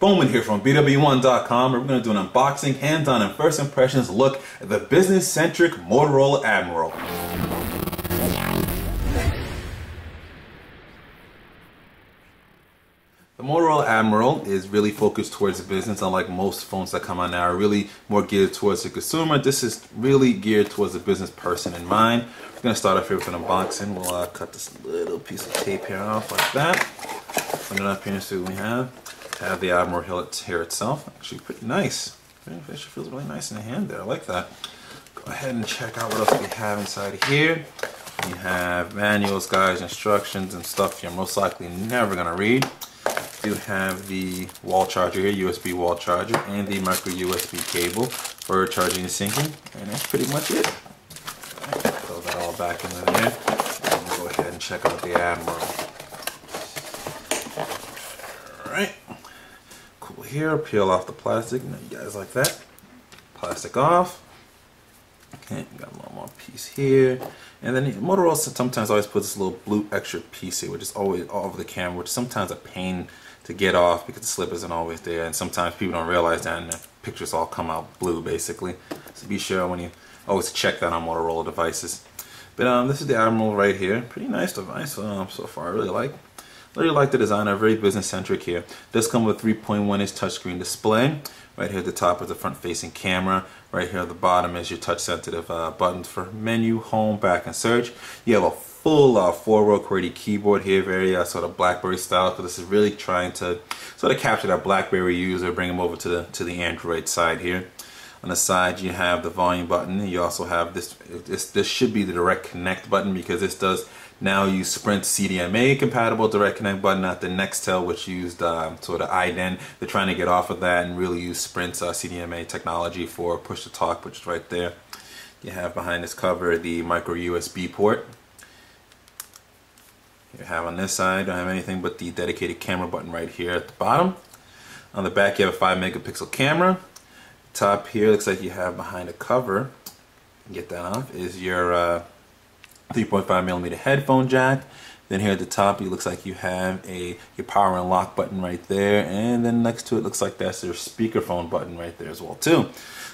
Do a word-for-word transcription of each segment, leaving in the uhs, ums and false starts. Bowman here from B W one dot com, and we're going to do an unboxing, hands-on, and first impressions look at the business-centric Motorola Admiral. The Motorola Admiral is really focused towards the business, unlike most phones that come out now are really more geared towards the consumer. This is really geared towards the business person in mind. We're going to start off here with an unboxing. We'll uh, cut this little piece of tape here off like that. Open it up here and see what we have. Have the Admiral here itself. Actually pretty nice. It actually feels really nice in the hand there. I like that. Go ahead and check out what else we have inside here. You have manuals, guides, instructions, and stuff you're most likely never going to read. You have the wall charger here, U S B wall charger, and the micro U S B cable for charging and syncing. And that's pretty much it. Throw that all back into there. And we'll go ahead and check out the Admiral. Alright. Cool here. Peel off the plastic. Now you guys like that. Plastic off. Okay, got a little more piece here. And then Motorola sometimes always puts this little blue extra piece here, which is always all over the camera, which is sometimes a pain to get off because the slip isn't always there. And sometimes people don't realize that and the pictures all come out blue, basically. So be sure when you always check that on Motorola devices. But um, this is the Admiral right here. Pretty nice device um, so far. I really like it. I really like the design, very business-centric here. Does come with a three point one inch touchscreen display. Right here at the top is the front-facing camera. Right here at the bottom is your touch-sensitive uh, buttons for menu, home, back, and search. You have a full uh, four-row QWERTY keyboard here, very uh, sort of BlackBerry style. So this is really trying to sort of capture that BlackBerry user, bring them over to the to the Android side here. On the side, you have the volume button. You also have this. This, this should be the Direct Connect button because this does now use Sprint C D M A compatible Direct Connect button, not the Nextel, which used uh, sort of I D E N. They're trying to get off of that and really use Sprint's uh, C D M A technology for Push-To-Talk, which is right there. You have behind this cover the micro U S B port. You have on this side, don't have anything but the dedicated camera button right here at the bottom. On the back, you have a five megapixel camera. Top here, looks like you have behind a cover, get that off, is your uh, three point five millimeter headphone jack. Then here at the top, it looks like you have a your power and lock button right there, and then next to it looks like that's your speakerphone button right there as well too.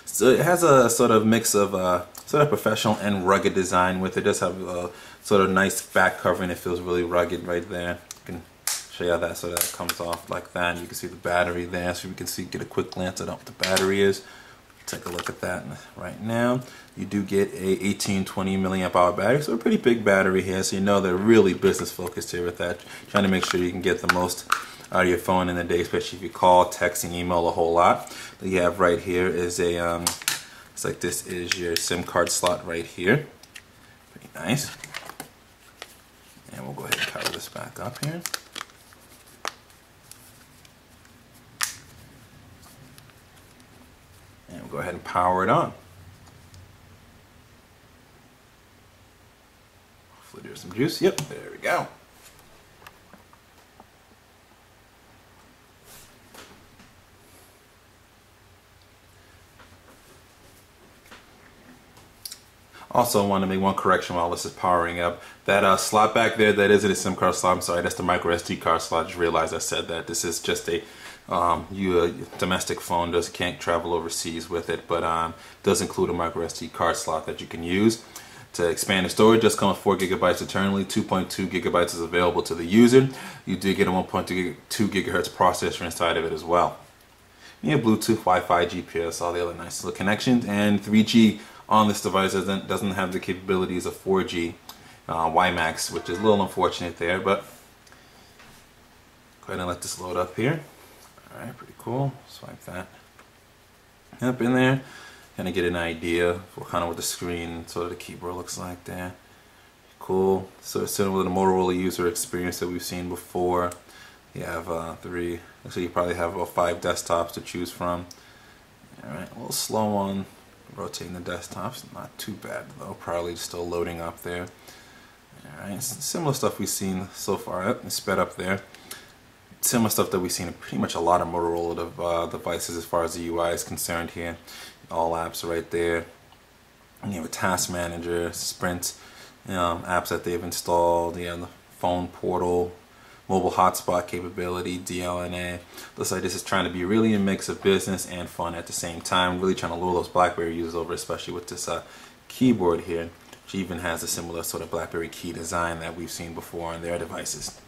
So it has a sort of mix of uh, sort of professional and rugged design with it. It does have a sort of nice back covering. It feels really rugged right there. You can show you how that sort of comes off like that. And you can see the battery there, so we can see get a quick glance at what the battery is. Take a look at that right now. You do get a eighteen twenty milliamp hour battery, so a pretty big battery here. So you know they're really business focused here with that, trying to make sure you can get the most out of your phone in the day, especially if you call, text, and email a whole lot. What you have right here is a, um, it's like this is your SIM card slot right here. Pretty nice. And we'll go ahead and cover this back up here. And we'll go ahead and power it on. Hopefully there's some juice. Yep, there we go. Also, I want to make one correction while this is powering up. That uh, slot back there, that isn't a SIM card slot. I'm sorry, that's the micro S D card slot. I just realized I said that. This is just a um, you, uh, domestic phone. Does can't travel overseas with it, but um, does include a micro S D card slot that you can use to expand the storage. Just comes four gigabytes internally. two point two gigabytes is available to the user. You do get a one point two gigahertz processor inside of it as well. You have Bluetooth, Wi-Fi, G P S, all the other nice little connections, and three G. On this device doesn't doesn't have the capabilities of four G uh, WiMAX, which is a little unfortunate there, but go ahead and let this load up here. Alright, pretty cool. Swipe that up in there. Kind of get an idea for kind of what the screen, sort of the keyboard looks like there. Cool. So it's similar to the Motorola user experience that we've seen before. You have uh, three, actually you probably have about five desktops to choose from. Alright, a little slow on rotating the desktops, not too bad though, probably still loading up there. Alright, similar stuff we've seen so far, oh, it's sped up there. Similar stuff that we've seen in pretty much a lot of Motorola dev, uh, devices as far as the U I is concerned here. All apps are right there. You have a task manager, Sprint, um, apps that they've installed, you have the phone portal, mobile hotspot capability, D L N A. Looks like this is trying to be really a mix of business and fun at the same time, really trying to lure those BlackBerry users over, especially with this uh, keyboard here, which even has a similar sort of BlackBerry key design that we've seen before on their devices.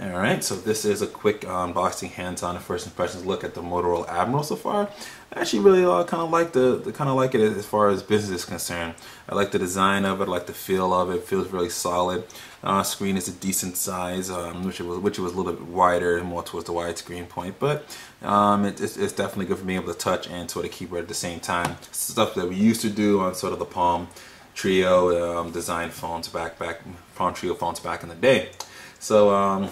Alright, so this is a quick unboxing, hands-on, first impressions look at the Motorola Admiral so far. I actually really uh, kind of like the, the kind of like it as far as business is concerned. I like the design of it, I like the feel of it, it feels really solid. Uh, screen is a decent size, um, which it was which it was a little bit wider, more towards the widescreen point, but um, it, it's, it's definitely good for being able to touch and sort of keyboard at the same time. Stuff that we used to do on sort of the Palm Trio um, design phones back back Palm Trio phones back in the day. So um,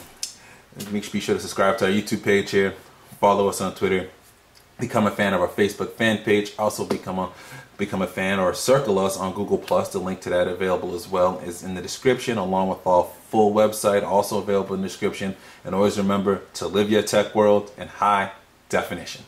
make sure be sure to subscribe to our YouTube page here, follow us on Twitter, become a fan of our Facebook fan page, also become a become a fan or circle us on Google Plus. The link to that available as well is in the description, along with our full website also available in the description. And always remember to live your tech world in high definition.